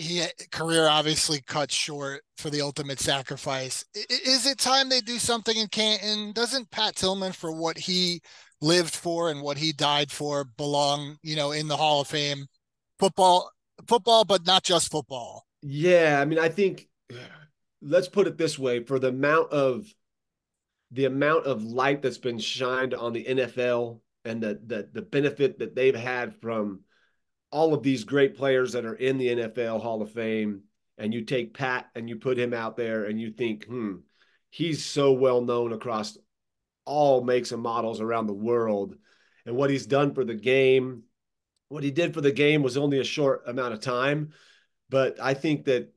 he career obviously cut short for the ultimate sacrifice. Is it time they do something in Canton? Doesn't Pat Tillman, for what he lived for and what he died for, belong, you know, in the Hall of Fame? Football, but not just football. Yeah, I mean, I think, let's put it this way, for the amount of light that's been shined on the NFL and the benefit that they've had from all of these great players that are in the NFL Hall of Fame, and you take Pat and you put him out there and you think, he's so well known across all makes and models around the world, and what he's done for the game, what he did for the game was only a short amount of time. But I think that,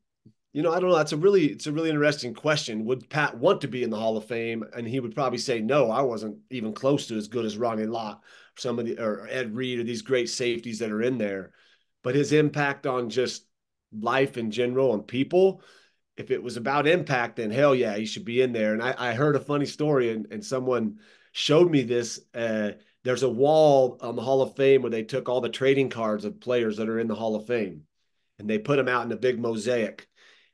you know, I don't know, it's a really interesting question. Would Pat want to be in the Hall of Fame? And he would probably say, no, I wasn't even close to as good as Ronnie Lott, or Ed Reed, or these great safeties that are in there. But his impact on just life in general and people, if it was about impact, then hell yeah, he should be in there. And I heard a funny story, and someone showed me this. There's a wall on the Hall of Fame where they took all the trading cards of players that are in the Hall of Fame, and they put them out in a big mosaic.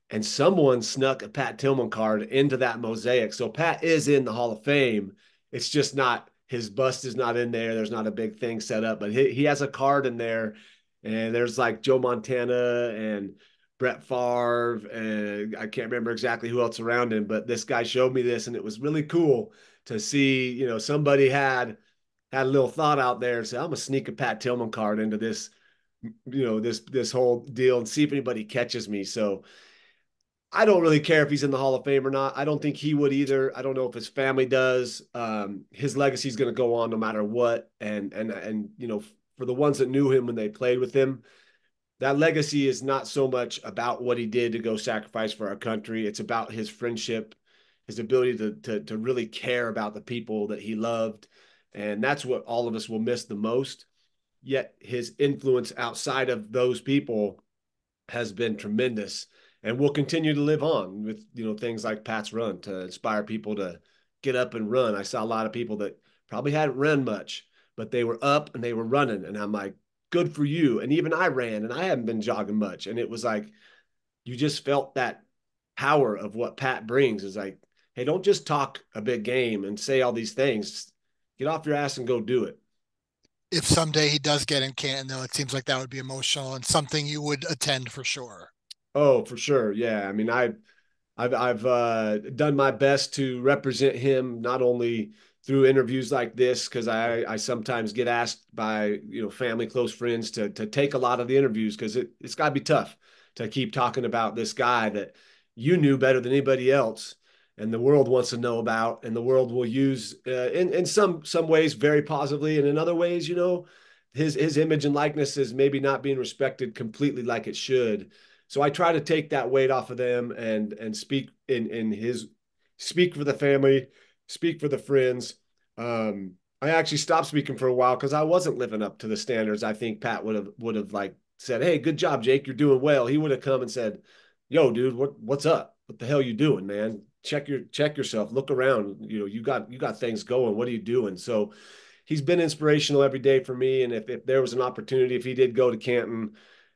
And someone snuck a Pat Tillman card into that mosaic. So Pat is in the Hall of Fame. It's just not, his bust is not in there. There's not a big thing set up, but he has a card in there. And there's like Joe Montana and Brett Favre, and I can't remember exactly who else around him, but this guy showed me this, and it was really cool to see, you know, somebody had a little thought out there and said, I'm going to sneak a Pat Tillman card into this, you know, this whole deal and see if anybody catches me. So I don't really care if he's in the Hall of Fame or not. I don't think he would either. I don't know if his family does. His legacy is going to go on no matter what. And you know, for the ones that knew him when they played with him, that legacy is not so much about what he did to go sacrifice for our country. It's about his friendship, his ability to really care about the people that he loved. And that's what all of us will miss the most. Yet his influence outside of those people has been tremendous, and will continue to live on with, you know, things like Pat's Run to inspire people to get up and run. I saw a lot of people that probably hadn't run much, but they were up and they were running. And I'm like, good for you. And even I ran, and I haven't been jogging much. And it was like, you just felt that power of what Pat brings. Is like, hey, don't just talk a big game and say all these things. Get off your ass and go do it. If someday he does get in Canton, though, it seems like that would be emotional and something you would attend for sure. Oh, for sure. Yeah. I mean, I've done my best to represent him, not only through interviews like this, because I sometimes get asked by, you know, family, close friends to take a lot of the interviews, because it's got to be tough to keep talking about this guy that you knew better than anybody else, and the world wants to know about, and the world will use in some ways very positively, and in other ways, you know, his image and likeness is maybe not being respected completely like it should. So I try to take that weight off of them and speak speak for the family, speak for the friends. I actually stopped speaking for a while because I wasn't living up to the standards. I think Pat would have like said, hey, good job, Jake, you're doing well. He would have come and said, yo, dude, what's up? What the hell are you doing, man? Check yourself, look around, you know, you got things going. What are you doing? So he's been inspirational every day for me. And if there was an opportunity, if he did go to Canton,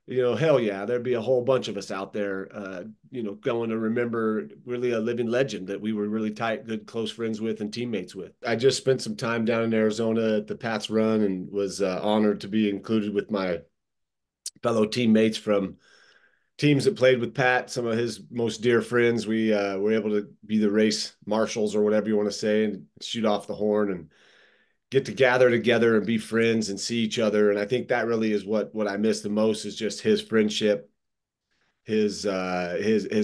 you know, hell yeah, there'd be a whole bunch of us out there, you know, going to remember really a living legend that we were really tight, good, close friends with and teammates with. I just spent some time down in Arizona at the Pat's Run and was honored to be included with my fellow teammates from teams that played with Pat, some of his most dear friends. We were able to be the race marshals or whatever you want to say and shoot off the horn and get to gather together and be friends and see each other. And I think that really is what I miss the most, is just his friendship, his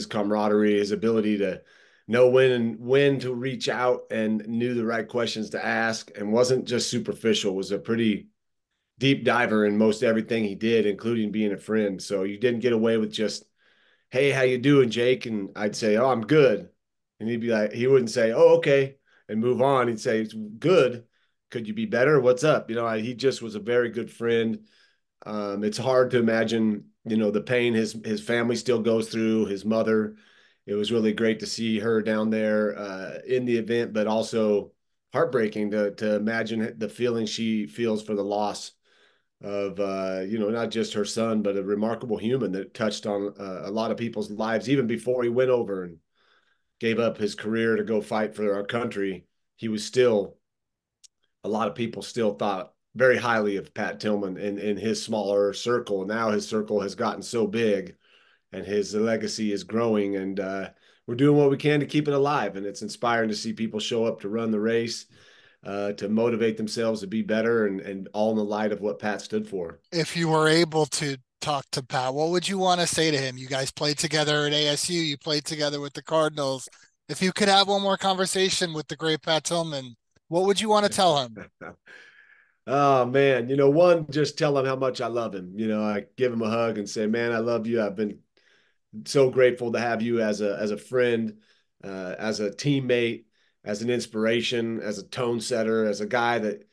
camaraderie, his ability to know when to reach out and knew the right questions to ask and wasn't just superficial, was a pretty deep diver in most everything he did, including being a friend. So you didn't get away with just, hey, how you doing, Jake? And I'd say, oh, I'm good. And he'd be like, he wouldn't say, oh, okay, and move on. He'd say, good. Could you be better? What's up? You know, he just was a very good friend. It's hard to imagine, you know, the pain his family still goes through, his mother. It was really great to see her down there in the event, but also heartbreaking to imagine the feeling she feels for the loss of, not just her son, but a remarkable human that touched on a lot of people's lives, even before he went over and gave up his career to go fight for our country. He was still, a lot of people still thought very highly of Pat Tillman in his smaller circle. Now his circle has gotten so big and his legacy is growing, and we're doing what we can to keep it alive. And it's inspiring to see people show up to run the race, to motivate themselves to be better, and all in the light of what Pat stood for. If you were able to talk to Pat, what would you want to say to him? You guys played together at ASU. You played together with the Cardinals. If you could have one more conversation with the great Pat Tillman, what would you want to tell him? Oh, man, one, just tell him how much I love him. I give him a hug and say, man, I love you. I've been so grateful to have you as a friend, as a teammate, as an inspiration, as a tone setter, as a guy that,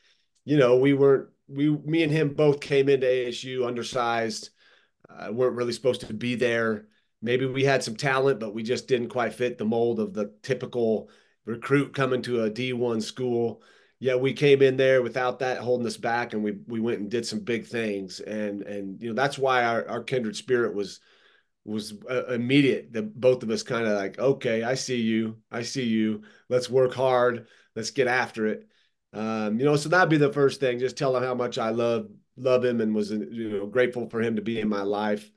me and him both came into ASU undersized. Weren't really supposed to be there. Maybe we had some talent, but we just didn't quite fit the mold of the typical recruit coming to a D1 school. Yeah, we came in there without that holding us back, and we went and did some big things. And that's why our kindred spirit was immediate. That both of us kind of like, okay, I see you. Let's work hard. Let's get after it. So that'd be the first thing. Just tell him how much I love him and was grateful for him to be in my life,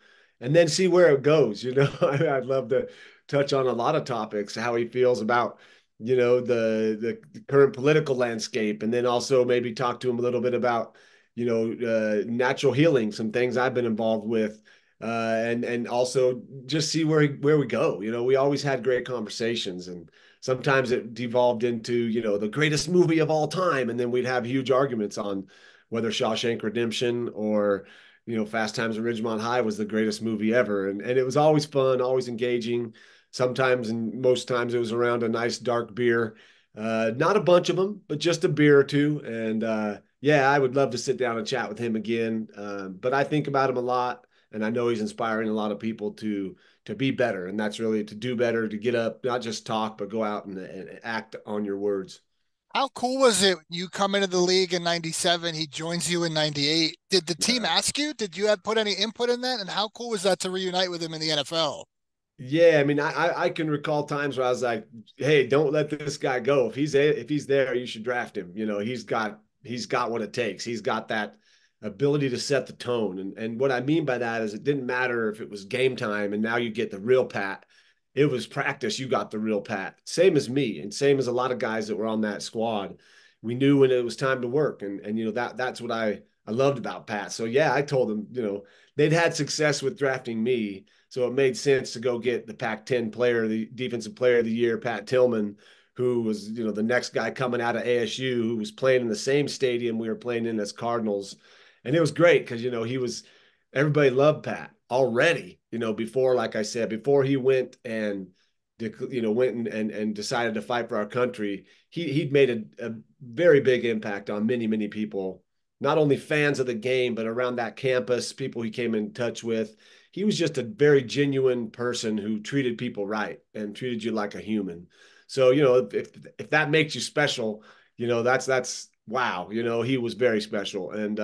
and then see where it goes. I'd love to touch on a lot of topics, how he feels about the current political landscape, and then also maybe talk to him a little bit about, natural healing, some things I've been involved with, and also just see where we go. We always had great conversations, and sometimes it devolved into, the greatest movie of all time. And then we'd have huge arguments on whether Shawshank Redemption or, Fast Times at Ridgemont High was the greatest movie ever. And it was always fun, always engaging. Sometimes, and most times, it was around a nice dark beer, not a bunch of them, but just a beer or two. And I would love to sit down and chat with him again. But I think about him a lot, and I know he's inspiring a lot of people to be better. And that's really to do better, to get up, not just talk, but go out and act on your words. How cool was it? You come into the league in 97, he joins you in 98. Did the team ask you, did you have put any input in that? And how cool was that to reunite with him in the NFL? Yeah, I mean, I can recall times where I was like, "Hey, don't let this guy go. If he's there, you should draft him. He's got what it takes. He's got that ability to set the tone." And what I mean by that is, it didn't matter if it was game time, and now you get the real Pat. It was practice. You got the real Pat. Same as me, and same as a lot of guys that were on that squad. We knew when it was time to work, and that's what I loved about Pat. So yeah, I told them, they'd had success with drafting me. So it made sense to go get the Pac-10 player, the defensive player of the year, Pat Tillman, who was, the next guy coming out of ASU, who was playing in the same stadium we were playing in as Cardinals. And it was great because, everybody loved Pat already, before, like I said, before he went and, went and decided to fight for our country, he'd made a very big impact on many, many people, not only fans of the game, but around that campus, people he came in touch with. He was just a very genuine person who treated people right and treated you like a human. So, if that makes you special, that's wow. He was very special. And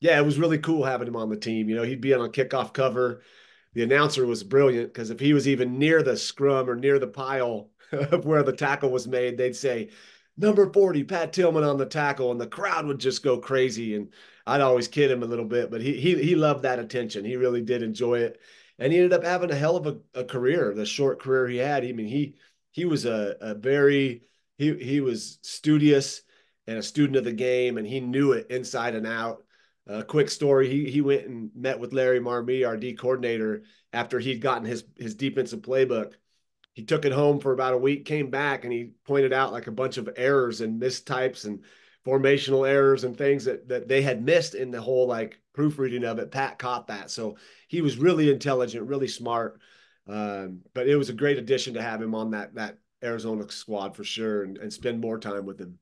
it was really cool having him on the team. He'd be on a kickoff cover. The announcer was brilliant because if he was even near the scrum or near the pile of where the tackle was made, they'd say, "Number 40, Pat Tillman on the tackle," and the crowd would just go crazy. And I'd always kid him a little bit, but he loved that attention. He really did enjoy it, and he ended up having a hell of a career. The short career he had, I mean, he was he was studious and a student of the game, and he knew it inside and out. Quick story: he went and met with Larry Marmee, our D coordinator, after he'd gotten his defensive playbook. He took it home for about a week, came back, and he pointed out like a bunch of errors and mistypes and formational errors and things that they had missed in the whole like proofreading of it. Pat caught that. So he was really intelligent, really smart. But it was a great addition to have him on that Arizona squad for sure, and spend more time with him.